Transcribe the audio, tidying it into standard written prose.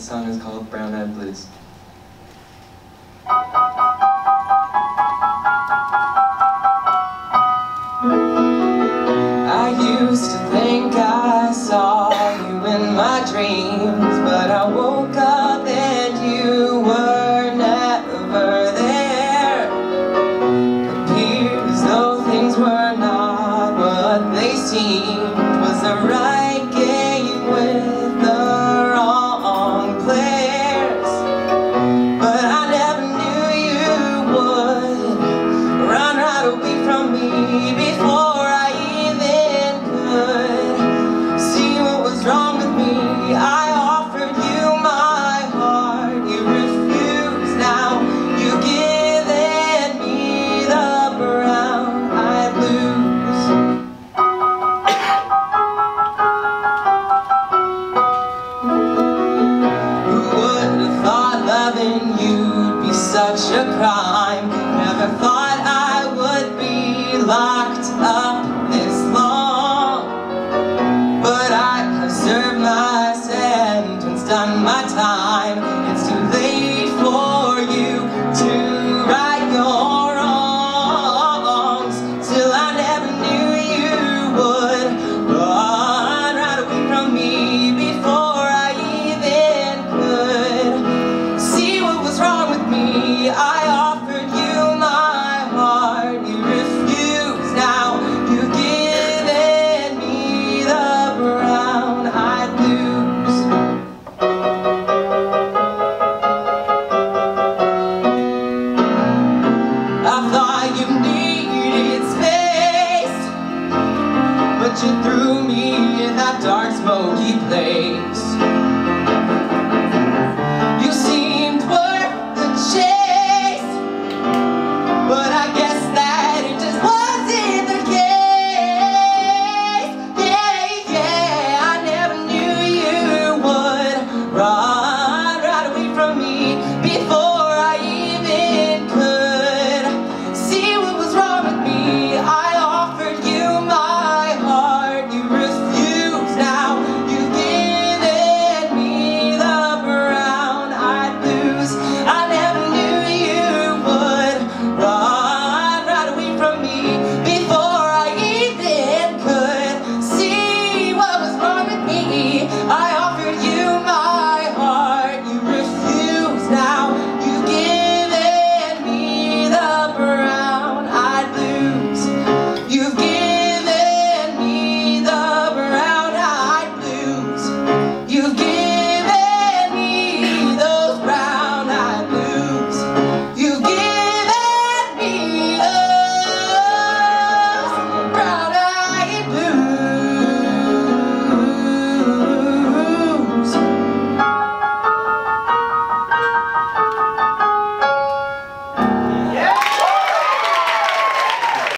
The song is called Brown Eyed Blues. I used to think I saw you in my dreams, but I woke up and you were never there. Appeared as though things were not what they seemed. Was the right game with the wrong players, but I never knew you would run right away from me before. You'd be such a crime. Never thought I would be locked up this long, but I have served my sentence, done my time.